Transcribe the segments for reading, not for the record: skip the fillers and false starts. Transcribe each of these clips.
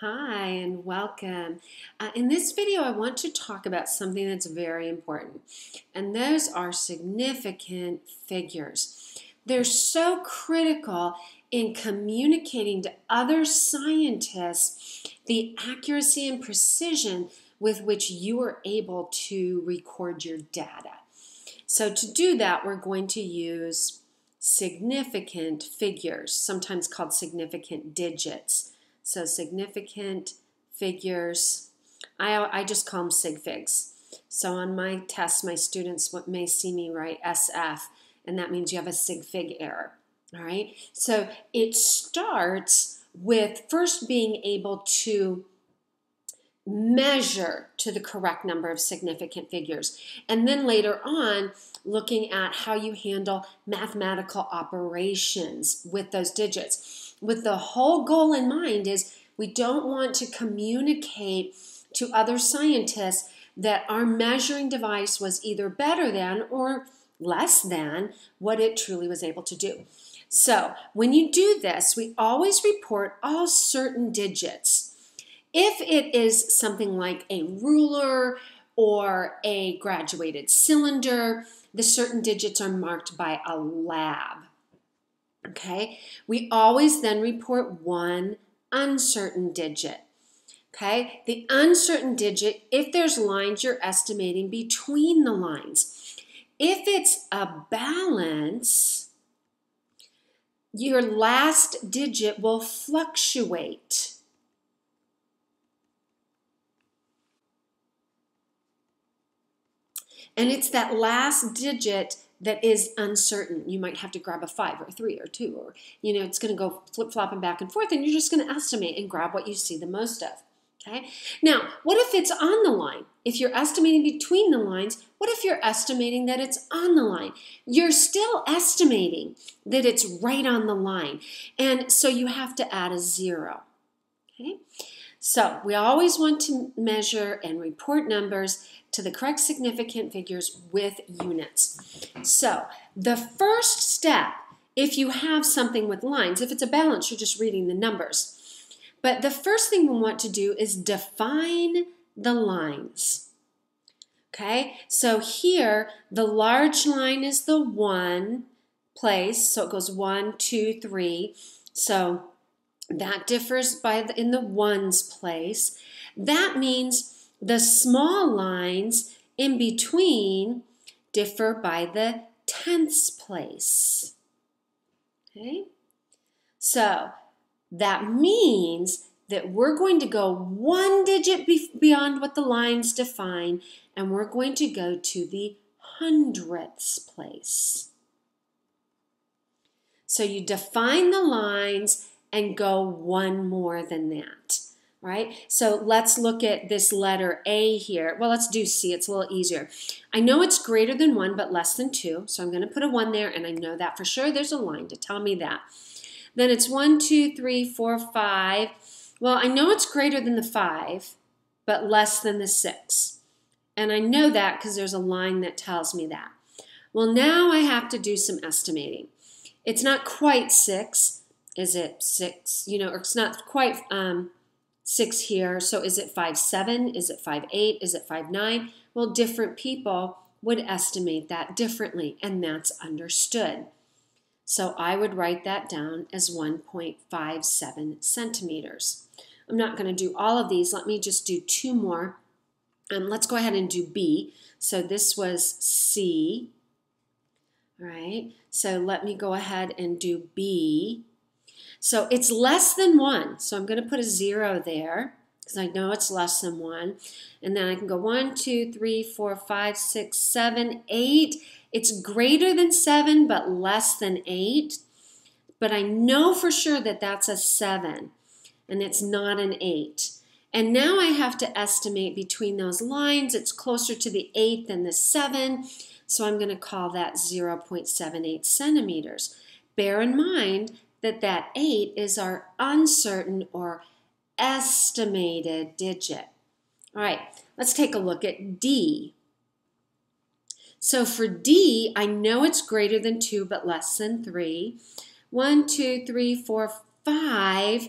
Hi and welcome. In this video I want to talk about something that's very important, and those are significant figures. They're so critical in communicating to other scientists the accuracy and precision with which you are able to record your data. So to do that we're going to use significant figures, sometimes called significant digits. So significant figures, I just call them sig figs. So on my tests, my students may see me write SF, and that means you have a sig fig error, all right? So it starts with first being able to measure to the correct number of significant figures, and then later on looking at how you handle mathematical operations with those digits. With the whole goal in mind is we don't want to communicate to other scientists that our measuring device was either better than or less than what it truly was able to do. So when you do this, we always report all certain digits. If it is something like a ruler or a graduated cylinder, the certain digits are marked by a lab. Okay, we always then report one uncertain digit. Okay, the uncertain digit, if there's lines, you're estimating between the lines. If it's a balance, your last digit will fluctuate. And it's that last digit that is uncertain. You might have to grab a 5 or 3 or 2 or, you know, it's going to go flip-flopping back and forth, and you're just going to estimate and grab what you see the most of, okay? Now, what if it's on the line? If you're estimating between the lines, what if you're estimating that it's on the line? You're still estimating that it's right on the line, and so you have to add a 0, okay? So we always want to measure and report numbers to the correct significant figures with units. So the first step, if you have something with lines, if it's a balance, you're just reading the numbers. But the first thing we want to do is define the lines. Okay, so here the large line is the one place, so it goes 1, 2, 3. So that differs in the ones place. That means the small lines in between differ by the tenths place. Okay? So that means that we're going to go one digit beyond what the lines define, and we're going to go to the hundredths place. So you define the lines and go one more than that, right? So let's look at this letter A here. Well, let's do C, it's a little easier. I know it's greater than 1 but less than 2, so I'm gonna put a 1 there, and I know that for sure. There's a line to tell me that. Then it's 1, 2, 3, 4, 5. Well, I know it's greater than the 5 but less than the 6, and I know that because there's a line that tells me that. Well, now I have to do some estimating. It's not quite 6, is it 6, you know, or it's not quite 6 here, so is it 5, 7, is it 5, 8, is it 5, 9? Well, different people would estimate that differently, and that's understood. So I would write that down as 1.57 centimeters. I'm not gonna do all of these, let me just do two more. Let's go ahead and do B. So this was C, all right? So let me go ahead and do B. So it's less than 1, so I'm going to put a 0 there because I know it's less than 1. And then I can go 1, 2, 3, 4, 5, 6, 7, 8. It's greater than 7 but less than 8. But I know for sure that that's a 7 and it's not an 8. And now I have to estimate between those lines. It's closer to the 8 than the 7, so I'm going to call that 0.78 centimeters. Bear in mind that 8 is our uncertain or estimated digit. All right, let's take a look at D. So for D, I know it's greater than 2 but less than 3. 1, 2, 3, 4, 5.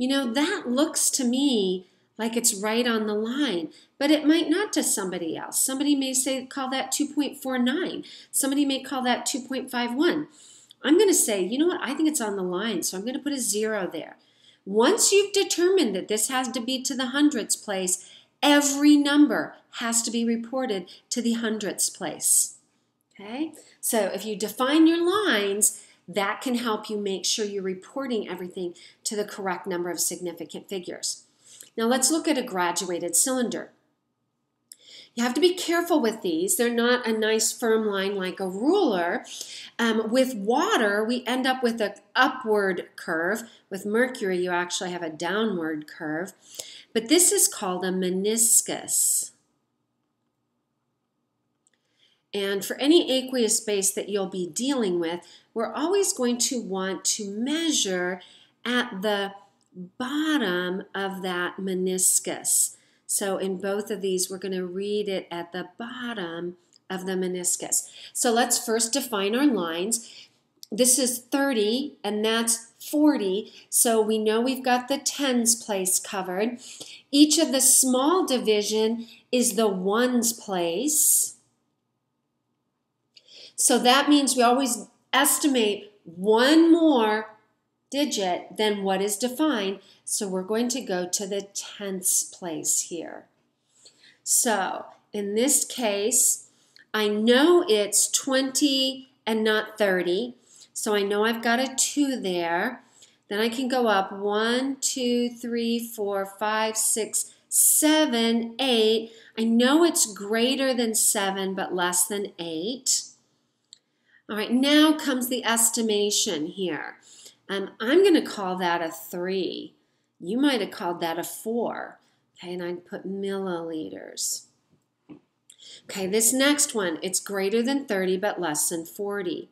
You know, that looks to me like it's right on the line, but it might not to somebody else. Somebody may call that 2.49. Somebody may call that 2.51. I'm going to say, you know what, I think it's on the line, so I'm going to put a 0 there. Once you've determined that this has to be to the hundredths place, every number has to be reported to the hundredths place. Okay? So if you define your lines, that can help you make sure you're reporting everything to the correct number of significant figures. Now let's look at a graduated cylinder. You have to be careful with these. They're not a nice firm line like a ruler. With water, we end up with an upward curve. With mercury, you actually have a downward curve. But this is called a meniscus. And for any aqueous space that you'll be dealing with, we're always going to want to measure at the bottom of that meniscus. So in both of these, we're going to read it at the bottom of the meniscus. So let's first define our lines. This is 30, and that's 40, so we know we've got the tens place covered. Each of the small division is the ones place. So that means we always estimate one more digit than what is defined, so we're going to go to the tenths place here. So in this case, I know it's 20 and not 30, so I know I've got a 2 there. Then I can go up 1, 2, 3, 4, 5, 6, 7, 8. I know it's greater than 7 but less than 8. All right, now comes the estimation here. I'm going to call that a 3. You might have called that a 4. Okay, and I'd put milliliters. Okay, this next one, it's greater than 30 but less than 40.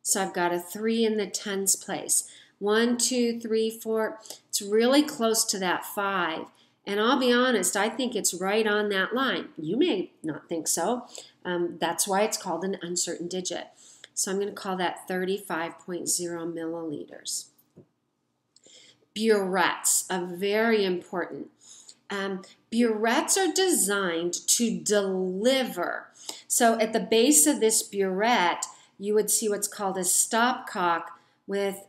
So I've got a 3 in the tens place. 1, 2, 3, 4. It's really close to that 5. And I'll be honest, I think it's right on that line. You may not think so. That's why it's called an uncertain digit. So I'm going to call that 35.0 milliliters. Burettes are very important. Burettes are designed to deliver. So at the base of this burette, you would see what's called a stopcock with,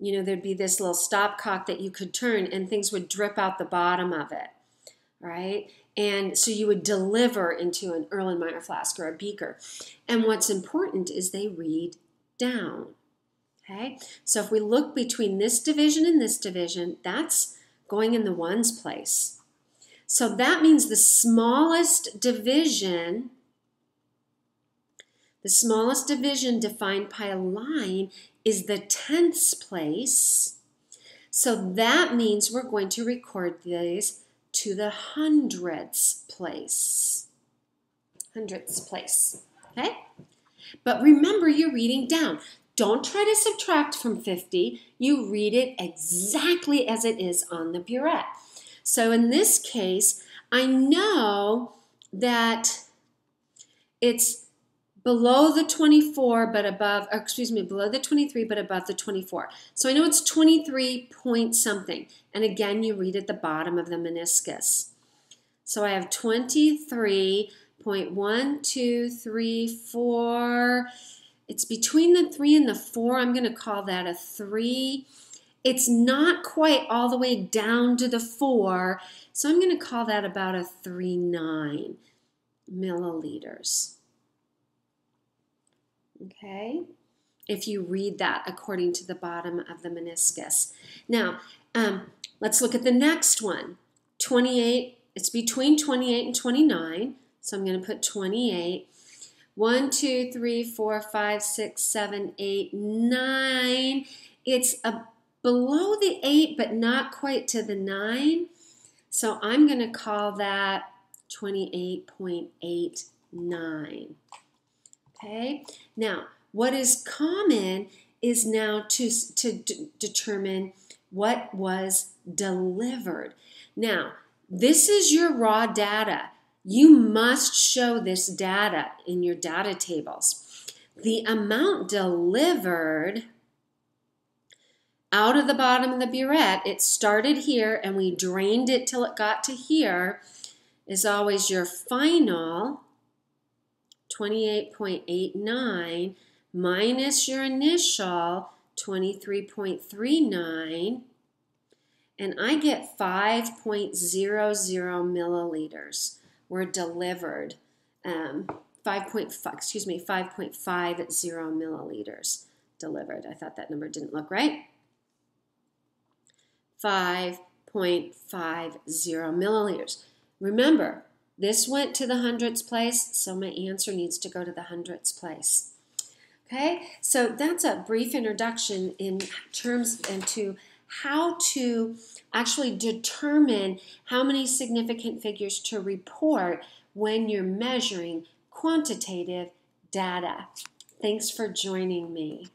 you know, there'd be this little stopcock that you could turn and things would drip out the bottom of it, right? And so you would deliver into an Erlenmeyer flask or a beaker. And what's important is they read down, okay? So if we look between this division and this division, that's going in the ones place. So that means the smallest division defined by a line is the tenths place. So that means we're going to record these to the hundredths place. Hundredths place, okay? But remember, you're reading down. Don't try to subtract from 50. You read it exactly as it is on the burette. So in this case, I know that it's below the 24 but above, or excuse me, below the 23 but above the 24. So I know it's 23 point something. And again, you read at the bottom of the meniscus. So I have 23.1234. It's between the 3 and the 4. I'm going to call that a 3. It's not quite all the way down to the 4. So I'm going to call that about a 3.9 milliliters. Okay, if you read that according to the bottom of the meniscus. Now, let's look at the next one. 28, it's between 28 and 29, so I'm going to put 28. 1, 2, 3, 4, 5, 6, 7, 8, 9. It's below the 8 but not quite to the 9, so I'm going to call that 28.89. Okay, now what is common is now to determine what was delivered. Now, this is your raw data. You must show this data in your data tables. The amount delivered out of the bottom of the burette, it started here and we drained it till it got to here, is always your final 28.89 minus your initial 23.39, and I get 5.00 milliliters were delivered, 5.50 milliliters delivered. I thought that number didn't look right. 5.50 milliliters. Remember, this went to the hundredths place, so my answer needs to go to the hundredths place. Okay, so that's a brief introduction in terms into how to actually determine how many significant figures to report when you're measuring quantitative data. Thanks for joining me.